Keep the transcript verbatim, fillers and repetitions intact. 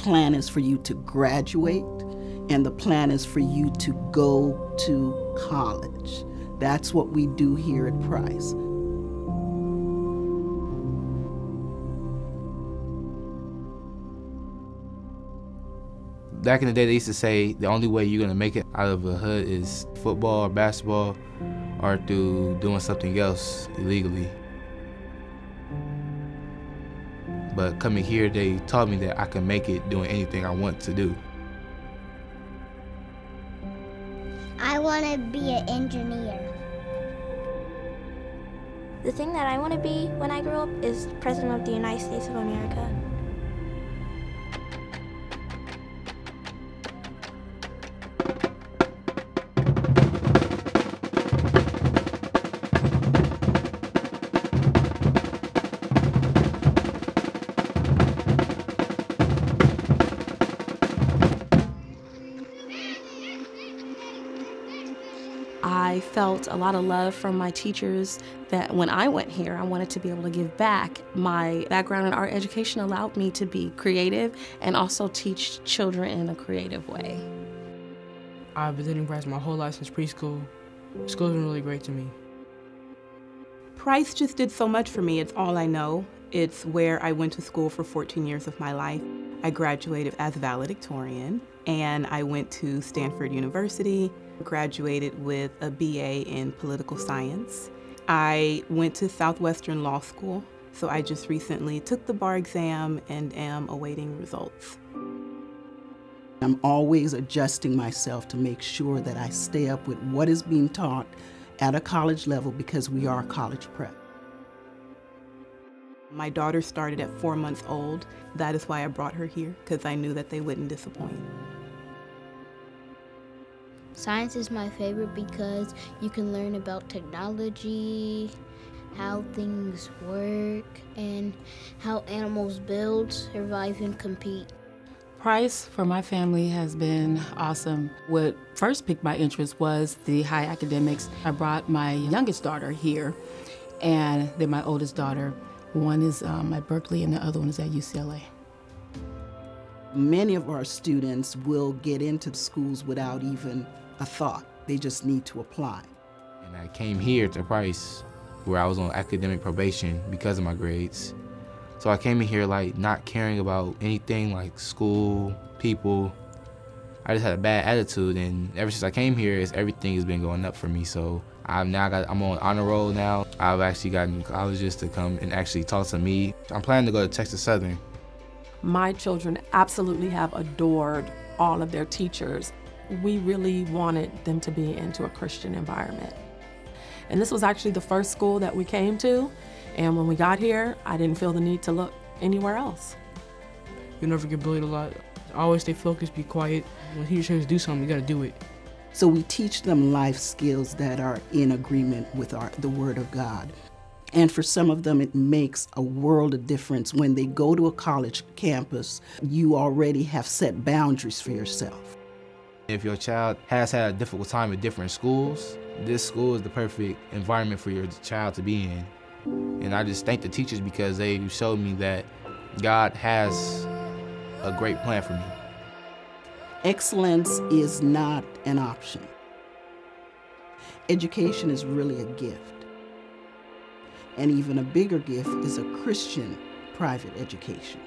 plan is for you to graduate, and the plan is for you to go to college. That's what we do here at Price. Back in the day, they used to say the only way you're gonna make it out of the hood is football or basketball or through doing something else illegally. But coming here, they taught me that I can make it doing anything I want to do. I wanna be an engineer. The thing that I wanna be when I grow up is President of the United States of America. I felt a lot of love from my teachers that when I went here, I wanted to be able to give back. My background in art education allowed me to be creative and also teach children in a creative way. I've been attending Price my whole life since preschool. School's been really great to me. Price just did so much for me. It's all I know. It's where I went to school for fourteen years of my life. I graduated as a valedictorian, and I went to Stanford University. Graduated with a B A in political science. I went to Southwestern Law School, so I just recently took the bar exam and am awaiting results. I'm always adjusting myself to make sure that I stay up with what is being taught at a college level because we are college prep. My daughter started at four months old. That is why I brought her here, because I knew that they wouldn't disappoint. Science is my favorite because you can learn about technology, how things work, and how animals build, survive, and compete. Price for my family has been awesome. What first piqued my interest was the high academics. I brought my youngest daughter here, and then my oldest daughter. One is um, at Berkeley, and the other one is at U C L A. Many of our students will get into schools without even a thought. They just need to apply. And I came here to Price where I was on academic probation because of my grades. So I came in here like not caring about anything like school, people. I just had a bad attitude, and ever since I came here, it's, everything has been going up for me. So I've now got, I'm on honor roll now. I've actually gotten colleges to come and actually talk to me. I'm planning to go to Texas Southern. My children absolutely have adored all of their teachers. We really wanted them to be into a Christian environment. And this was actually the first school that we came to, and when we got here, I didn't feel the need to look anywhere else. You never get bullied a lot. Always stay focused, be quiet. When he says do something, you gotta do it. So we teach them life skills that are in agreement with our, the Word of God. And for some of them, it makes a world of difference. When they go to a college campus, you already have set boundaries for yourself. If your child has had a difficult time at different schools, this school is the perfect environment for your child to be in. And I just thank the teachers because they showed me that God has a great plan for me. Excellence is not an option. Education is really a gift. And even a bigger gift is a Christian private education.